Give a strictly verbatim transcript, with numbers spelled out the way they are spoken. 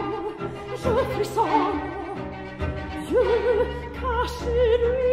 Je frissonne, Dieu, cachez-lui.